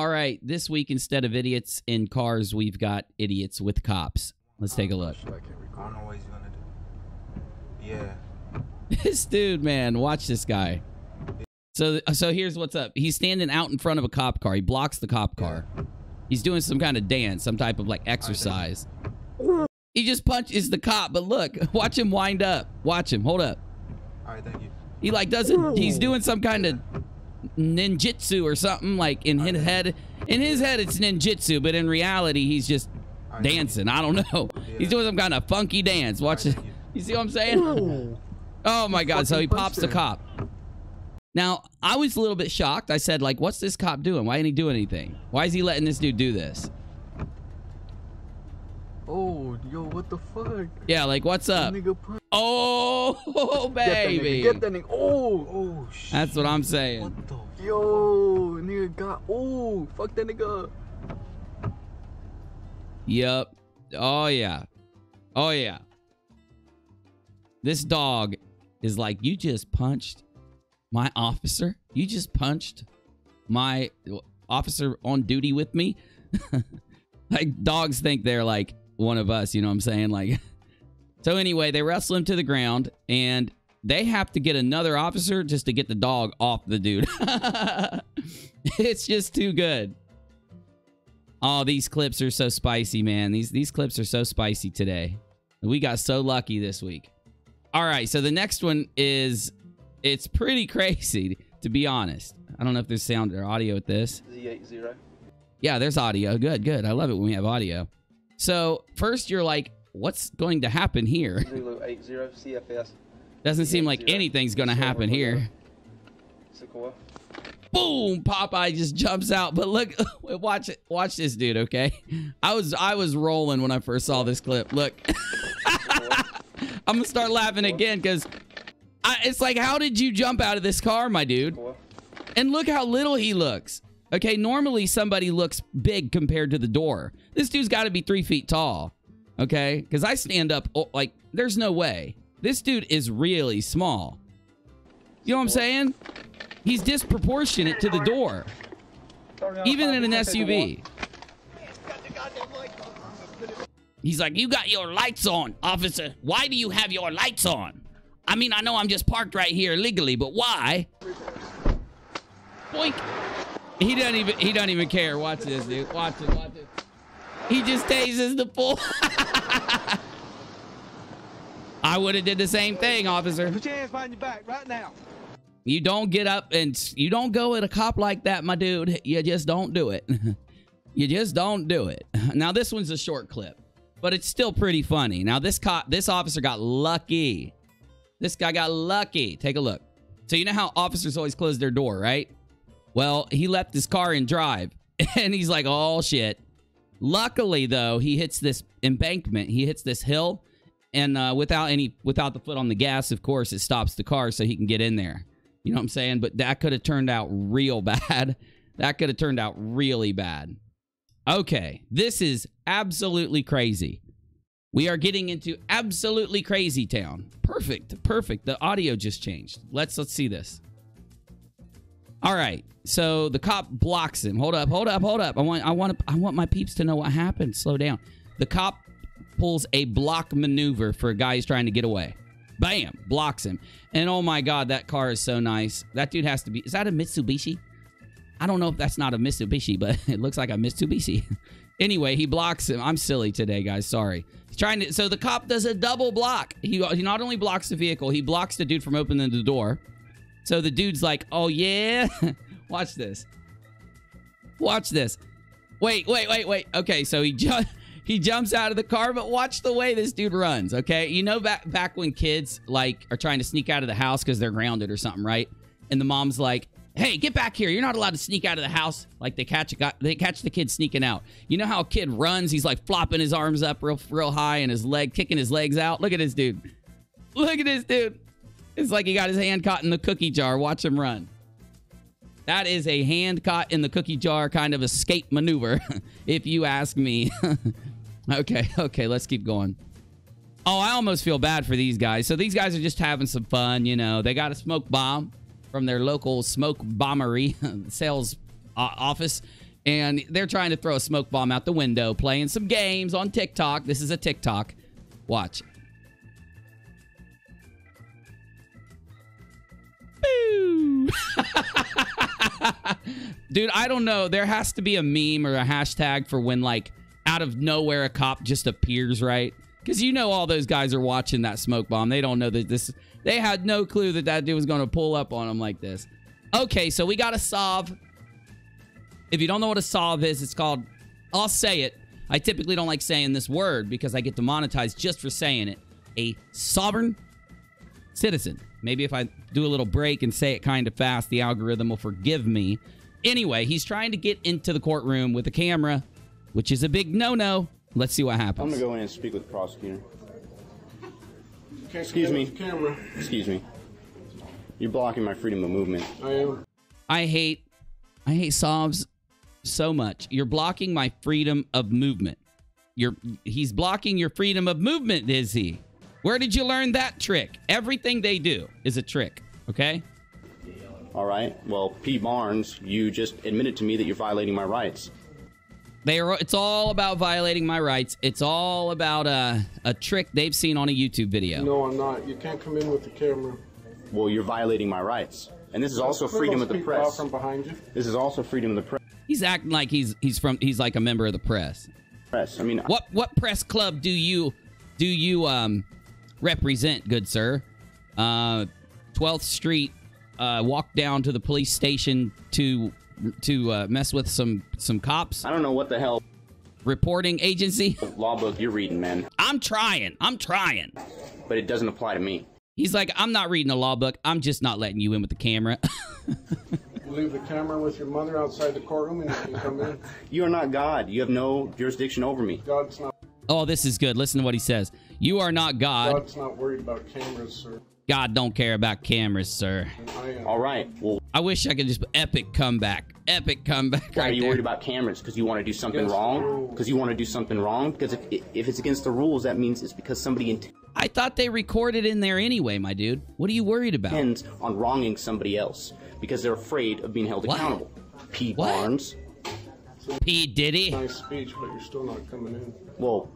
All right, this week, instead of idiots in cars, we've got idiots with cops. Let's take a look. I don't know what he's gonna do. Yeah. This dude, man, watch this guy. So here's what's up. He's standing out in front of a cop car. He blocks the cop car. He's doing some kind of dance, some type of, like, exercise. He just punches the cop, but look, watch him wind up. Watch him. Hold up. All right, thank you. He, like, doesn't... He's doing some kind of ninjutsu or something, like, in his head. In his head, it's ninjutsu, but in reality, he's just dancing. I don't know. He's doing some kind of funky dance. Watch it. You see what I'm saying? Oh, my God. So he pops the cop. Now, I was a little bit shocked. I said, like, what's this cop doing? Why ain't he doing anything? Why is he letting this dude do this? Oh, yo, what the fuck? Yeah, like, what's up? Oh, baby. Get that nigga. Oh, shit. That's what I'm saying. What the? Yo, nigga got... Oh, fuck that nigga. Yep. Oh, yeah. Oh, yeah. This dog is like, you just punched my officer? You just punched my officer on duty with me? Like, dogs think they're, like, one of us, you know what I'm saying? Like, so anyway, they wrestle him to the ground, and they have to get another officer just to get the dog off the dude. It's just too good. Oh, these clips are so spicy, man. These clips are so spicy today. We got so lucky this week. All right, so the next one is, it's pretty crazy, to be honest. I don't know if there's sound or audio with this. Z80. Yeah, there's audio. Good, good. I love it when we have audio. So first, you're like, "What's going to happen here?" 080 CFS. Doesn't seem like anything's going to happen here. Sequoia. Boom! Popeye just jumps out. But look, watch this dude. Okay, I was rolling when I first saw this clip. Look, I'm gonna start laughing again because it's like, how did you jump out of this car, my dude? And look how little he looks. Okay, normally somebody looks big compared to the door. This dude's got to be 3 feet tall, okay? Because I stand up, like, there's no way. This dude is really small. You know what I'm saying? He's disproportionate to the door, even in an SUV. He's like, you got your lights on, officer. Why do you have your lights on? I mean, I know I'm just parked right here illegally, but why? Boink. He doesn't even care. Watch this, dude. Watch it, watch it. He just tases the fool. I would have did the same thing, officer. Put your hands behind your back right now. You don't get up and you don't go at a cop like that, my dude. You just don't do it. You just don't do it. Now this one's a short clip, but it's still pretty funny. Now this officer got lucky. This guy got lucky. Take a look. So you know how officers always close their door, right? Well, he left his car in drive, and he's like, oh, shit. Luckily, though, he hits this embankment. He hits this hill, and without the foot on the gas, of course, it stops the car so he can get in there. You know what I'm saying? But that could have turned out real bad. That could have turned out really bad. Okay, this is absolutely crazy. We are getting into absolutely crazy town. Perfect, perfect. The audio just changed. Let's see this. All right, so the cop blocks him. Hold up, hold up, hold up. I want my peeps to know what happened. Slow down. The cop pulls a block maneuver for a guy who's trying to get away. Bam, blocks him. And oh my God, that car is so nice. That dude has to be, is that a Mitsubishi? I don't know if that's not a Mitsubishi, but it looks like a Mitsubishi. Anyway, he blocks him. I'm silly today, guys, sorry. He's trying to, so the cop does a double block. He not only blocks the vehicle, he blocks the dude from opening the door. So the dude's like, oh, yeah. Watch this. Watch this. Wait, wait, wait, wait. Okay, so he jumps out of the car, but watch the way this dude runs, okay? You know back when kids, like, are trying to sneak out of the house because they're grounded or something, right? And the mom's like, hey, get back here. You're not allowed to sneak out of the house. Like, they catch the kid sneaking out. You know how a kid runs? He's, like, flopping his arms up real high and kicking his legs out. Look at this dude. Look at this dude. It's like he got his hand caught in the cookie jar. Watch him run. That is a hand caught in the cookie jar kind of escape maneuver, if you ask me. Okay, okay, let's keep going. Oh, I almost feel bad for these guys. So these guys are just having some fun, you know. They got a smoke bomb from their local smoke bombery sales office, And they're trying to throw a smoke bomb out the window, playing some games on TikTok. This is a TikTok. Watch. Boo! Dude, I don't know. There has to be a meme or a hashtag for when, like, out of nowhere a cop just appears, right? Because you know all those guys are watching that smoke bomb. They don't know that this... They had no clue that that dude was going to pull up on them like this. Okay, so we got a sob. If you don't know what a sob is, it's called... I'll say it. I typically don't like saying this word because I get demonetized just for saying it. A sovereign citizen. Maybe if I do a little break and say it kind of fast, the algorithm will forgive me. Anyway, he's trying to get into the courtroom with a camera, which is a big no-no. Let's see what happens. I'm going to go in and speak with the prosecutor. Excuse me. Camera. Excuse me. You're blocking my freedom of movement. I am. I hate sobs so much. You're blocking my freedom of movement. He's blocking your freedom of movement, is he? Where did you learn that trick? Everything they do is a trick, okay? All right. Well, Pete Barnes, you just admitted to me that you're violating my rights. It's all about violating my rights. It's all about a trick they've seen on a YouTube video. No, I'm not. You can't come in with the camera. Well, you're violating my rights. And this is also freedom of the press. From behind you. This is also freedom of the press. He's acting like he's like a member of the press. I mean, what press club do you represent, good sir? 12th Street. Walk down to the police station to mess with some cops. I don't know what the hell. Reporting agency. The law book you're reading, man. I'm trying. But it doesn't apply to me. He's like, I'm not reading a law book. I'm just not letting you in with the camera. Leave the camera with your mother outside the courtroom and you can come in. You are not God. You have no jurisdiction over me. God's not. Oh, this is good. Listen to what he says. You are not God. God's not worried about cameras, sir. God don't care about cameras, sir. All right. Well, I wish I could just epic comeback. Epic comeback. Why are you worried about cameras? Because you want to do something wrong? Because you want to do something wrong? Because if it's against the rules, that means it's because somebody... I thought they recorded in there anyway, my dude. What are you worried about? Depends on wronging somebody else because they're afraid of being held accountable. P. Barnes. P. Diddy. Nice speech, but you're still not coming in. Well,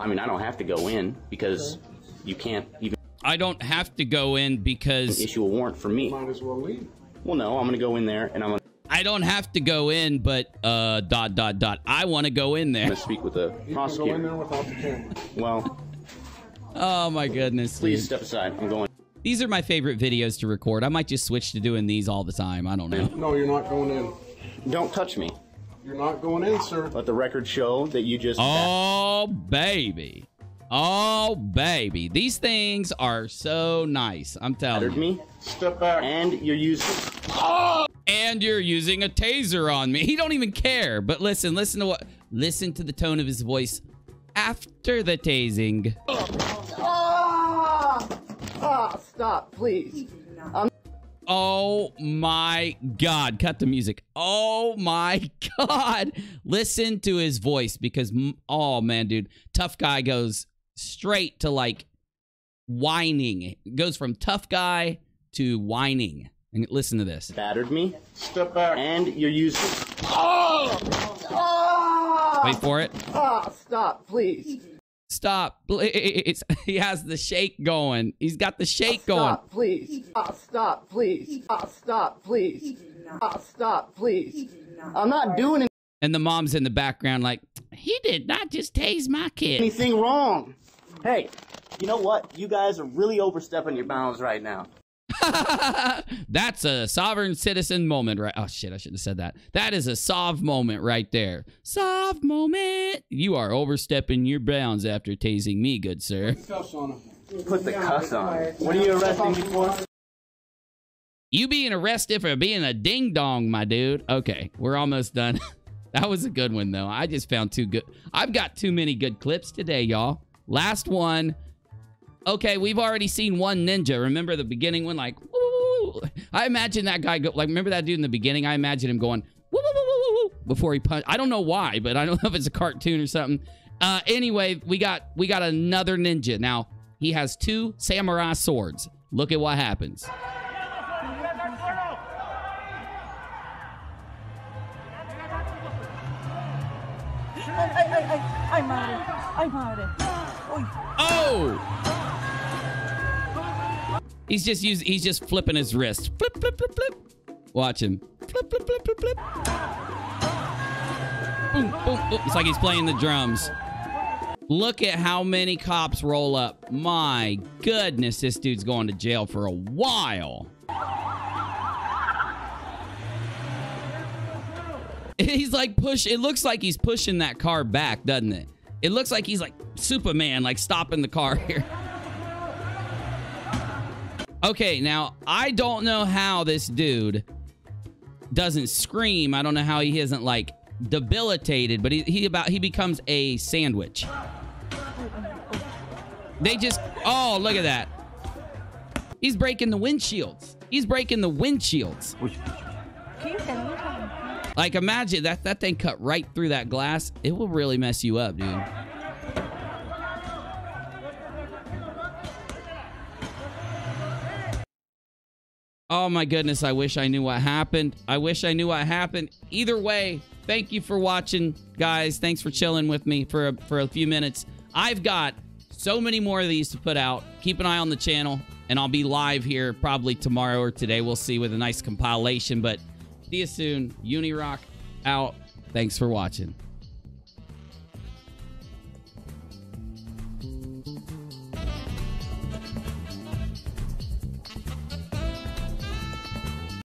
I mean, I don't have to go in because you can't even... I don't have to go in because... Issue a warrant for me. Might as well leave. Well, no, I'm going to go in there and I'm going to... I don't have to go in, but, ... I want to go in there. I'm going to speak with the prosecutor. You can go in there without the camera. Well... Oh, my goodness. Please step aside. I'm going... These are my favorite videos to record. I might just switch to doing these all the time. I don't know. No, you're not going in. Don't touch me. You're not going in, sir. Let the record show that you just... Oh, baby. Oh, baby. These things are so nice. I'm telling you. Me. Step back. And you're using... Oh! And you're using a taser on me. He don't even care. But listen to what... Listen to the tone of his voice after the tasing. Stop, please. Oh, my God. Cut the music. Oh, my God. Listen to his voice because... Oh, man, dude. Tough guy goes... straight to like whining. It goes from tough guy to whining. And listen to this. Battered me. Step back. And you're using. Oh! Oh! Wait for it. Oh, stop, please. Stop, please. He has the shake going. He's got the shake going. Stop, please. Stop, please. Stop, please. Stop, please. I'm not doing it. And the mom's in the background like, he did not just tase my kid. Anything wrong. Hey, you know what? You guys are really overstepping your bounds right now. That's a sovereign citizen moment, right? Oh, shit, I shouldn't have said that. That is a sov moment right there. Sov moment. You are overstepping your bounds after tasing me, good sir. Put the cuss on him. Put the cuss on him. What are you arresting me for? You being arrested for being a ding-dong, my dude. Okay, we're almost done. That was a good one, though. I just found too good. I've got too many good clips today, y'all. Last one. Okay, we've already seen one ninja. Remember the beginning one? Like, woo. I imagine that guy go, like, remember that dude in the beginning? I imagine him going, woo, woo, woo, woo, woo, before he punched. I don't know why, but I don't know if it's a cartoon or something. Anyway, we got another ninja. Now, he has two samurai swords. Look at what happens. Ay, madre. Ay, madre. Oy. Oh! He's just flipping his wrist. Flip, flip, flip, flip. Watch him. Flip, flip, flip, flip, flip. Boom, boom, boom. It's like he's playing the drums. Look at how many cops roll up. My goodness, this dude's going to jail for a while. He's like push. It looks like he's pushing that car back, doesn't it? It looks like he's like Superman, like stopping the car here. Okay, now I don't know how this dude doesn't scream. I don't know how he isn't like debilitated, but he becomes a sandwich. They just, oh, look at that. He's breaking the windshields. He's breaking the windshields. Like, imagine that thing cut right through that glass. It will really mess you up, dude. Oh, my goodness. I wish I knew what happened. I wish I knew what happened. Either way, thank you for watching, guys. Thanks for chilling with me for a few minutes. I've got so many more of these to put out. Keep an eye on the channel, and I'll be live here probably tomorrow or today. We'll see, with a nice compilation, but... see you soon. UNIRock out. Thanks for watching.